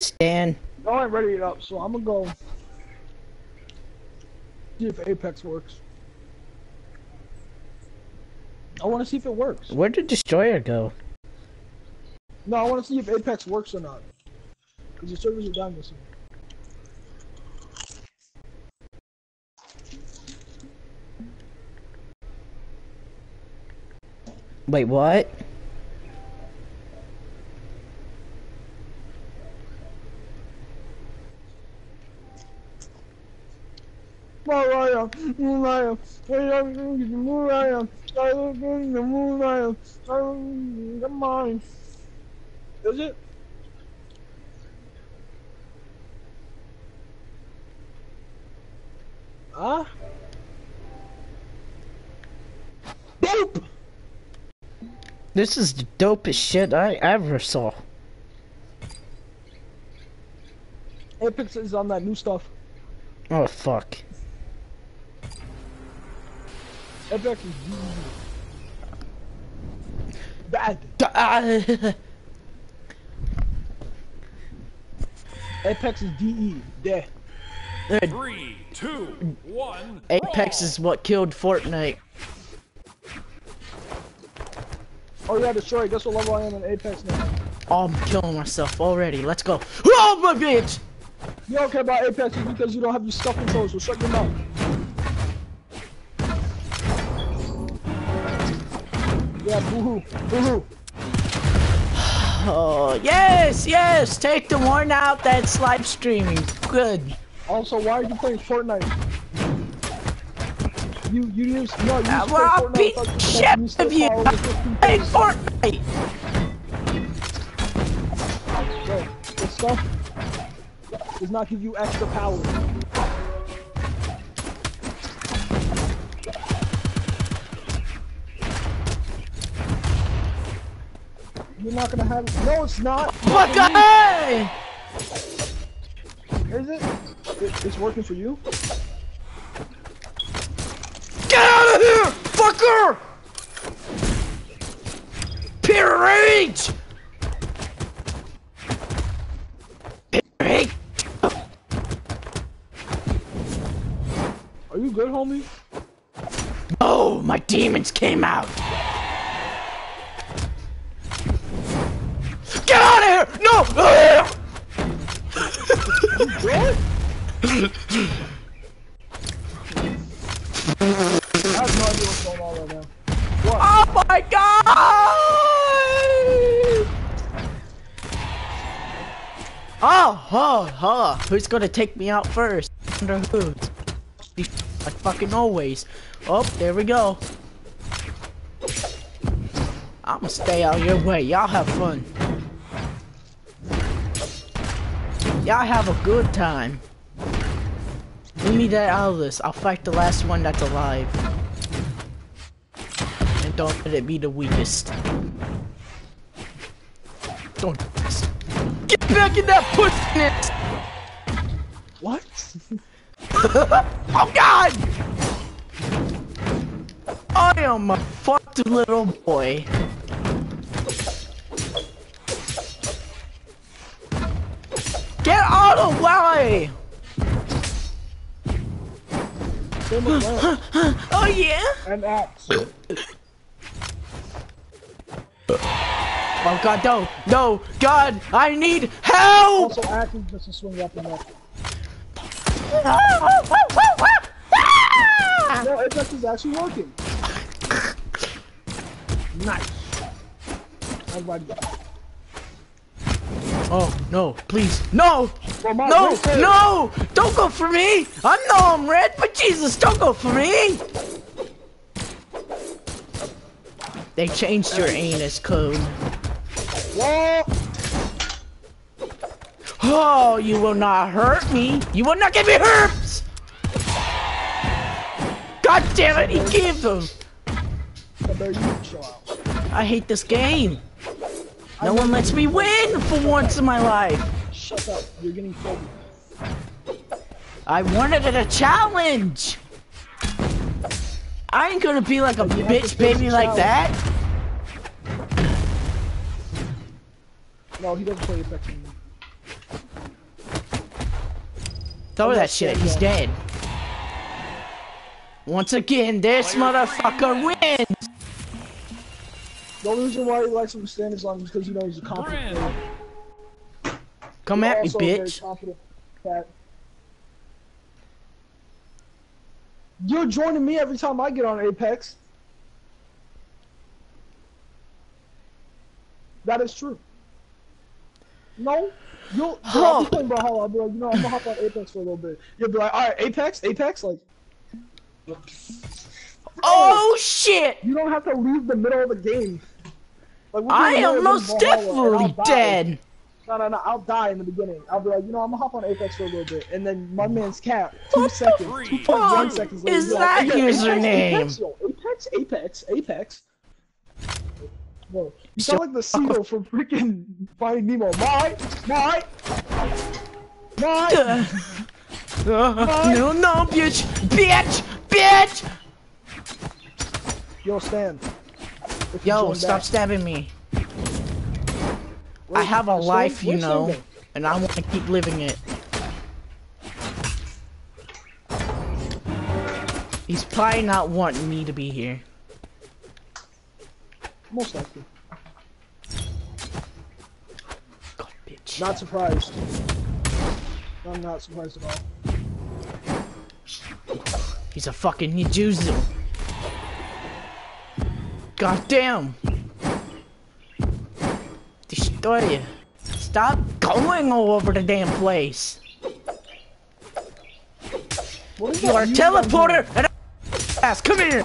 Stan. I ain't ready yet, so I'm gonna go see if Apex works. I want to see if it works. Where did Destroyer go? No, I want to see if Apex works or not. Because the servers are down this year. Wait, what? Is it? Huh? Dope! This is the dopest shit I ever saw. Apex is on that new stuff. Oh, fuck. Apex is bad. Apex is DE. There. 3, 2, 1. Apex is what killed Fortnite. Oh yeah, Destroyer. Guess what level I am in Apex now? Oh, I'm killing myself already. Let's go. Oh my bitch! You don't care about Apex because you don't have your stuff controls. So shut your mouth. Yeah, boohoo, boohoo. Oh yes, yes. Take the one out. That's live streaming. Good. Also, why are you playing Fortnite? You beat shit of you. Hey, Fortnite. So, this stuff does not give you extra power. You're not gonna have it. No, it's not. Fuck guy! Is it? It's working for you? Get out of here, fucker! Pure rage! Pure rage! Are you good, homie? No, my demons came out. Get out of here! No! What? I have no idea what's going on right now. What? Oh my god! Oh, ha, ha. Who's gonna take me out first? Under who? Like fucking always. Oh, there we go. I'm gonna stay out of your way. Y'all have fun. Y'all have a good time. Leave me that out of this. I'll fight the last one that's alive. And don't let it be the weakest. Don't do this. Get back in that pussy! What? Oh god! I am a fucked little boy. Get out of the way! Oh yeah! An axe. Oh god, no! No! God! I need help! Also, axes just swing up and up. No, Apex is actually working. Nice. Everybody go. Oh no, please. No! Well, no! No! Don't go for me! I know I'm red, but Jesus, don't go for me! They changed your anus code. What? Oh, you will not hurt me. You will not get me hurt! God damn it, he gave them! I hate this game. No one lets me win for once in my life. Shut up, you're getting killed. I wanted it a challenge. I ain't gonna be like a bitch baby like that. No, he doesn't play effectively. Throw that shit, he's dead. Once again, this motherfucker wins! The only reason why he likes him to stand as long is because you know he's a confident player. Come at me, bitch. You're joining me every time I get on Apex. That is true. No, you'll I'll be playing Brawlhalla, bro. You know, I'm gonna hop on Apex for a little bit. You'll be like, all right, Apex, like. Oh shit! You don't have to leave the middle of the game. Like, I am most definitely dead. No, I'll die in the beginning. I'll be like, you know, I'm gonna hop on Apex for a little bit, and then my man's cap. 2 seconds, 2.1 seconds later. Is that username? Apex. Bro, you sound like the seagull from freaking Finding Nemo. My. No, bitch! Yo, stand. Yo, stop stabbing me. I have a life, you know, and I want to keep living it. He's probably not wanting me to be here. Most likely. God, bitch. Not surprised. I'm not surprised at all. He's a fucking Nijuzu. Goddamn. Destroy you. Stop going all over the damn place. You are a teleporter and a ass. Come here.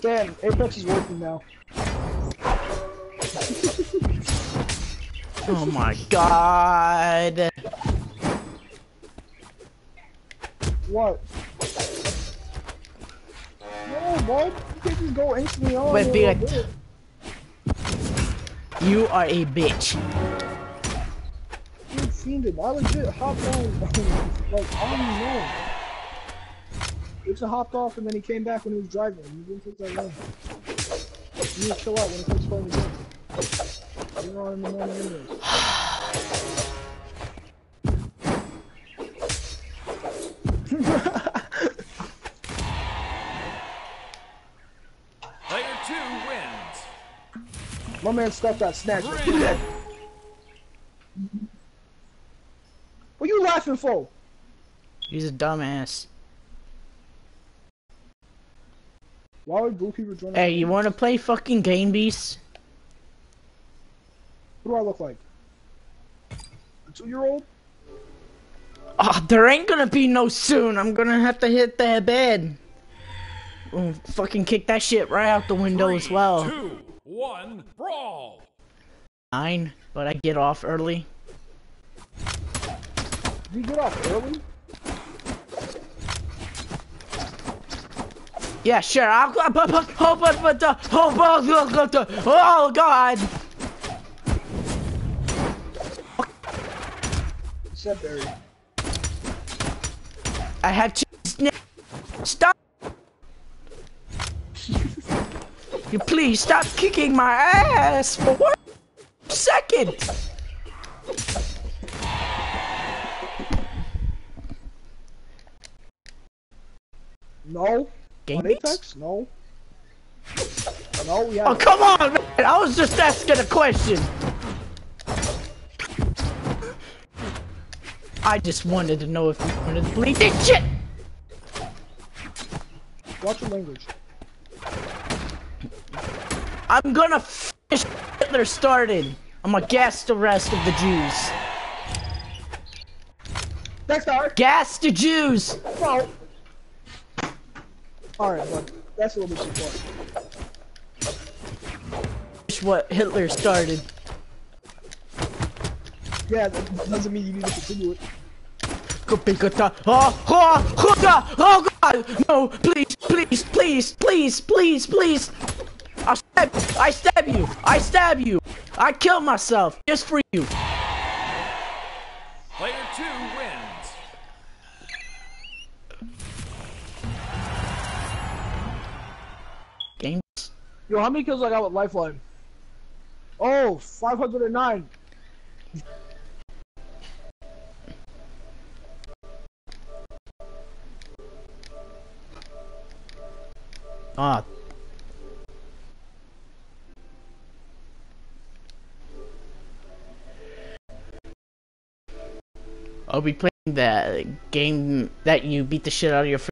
Damn, Apex is working now. Oh my god. What? No, bud. You can't just go instantly on. Wait, bitch. You are a bitch. You've seen it. I legit hopped on. Like, I don't know. It's a hopped off and then he came back when he was driving. You didn't take that long. You need to chill out when it comes to again. You know what I mean? Player 2 wins. My man stuck that snatch. What you laughing for? He's a dumbass. Why would blue people join? Hey, you wanna play fucking Game Beast? What do I look like? A 2-year-old? Oh, there ain't gonna be no soon. I'm gonna have to hit that bed. We'll fucking kick that shit right out the window. 3, 2, 1, brawl! 9, but I get off early. Do you get off early? Yeah, sure. I'll go. Oh god. I have to stop. You please stop kicking my ass for 1 second. No. On Apex? No. No, yeah. Oh, come on, man! I was just asking a question! I just wanted to know if you wanted to bleed this shit! Watch your language. I'm gonna finish Hitler started. I'm gonna gas the rest of the Jews. Next hour. Gas the Jews! No. Alright, bud. That's a little bit too far. What Hitler started. Yeah, that doesn't mean you need to continue it. Oh god! No, please! I stab you! I kill myself, just for you! Player 2 wins! Yo, how many kills I got with Lifeline? Oh, 509. Ah. I'll be playing that game that you beat the shit out of your friend.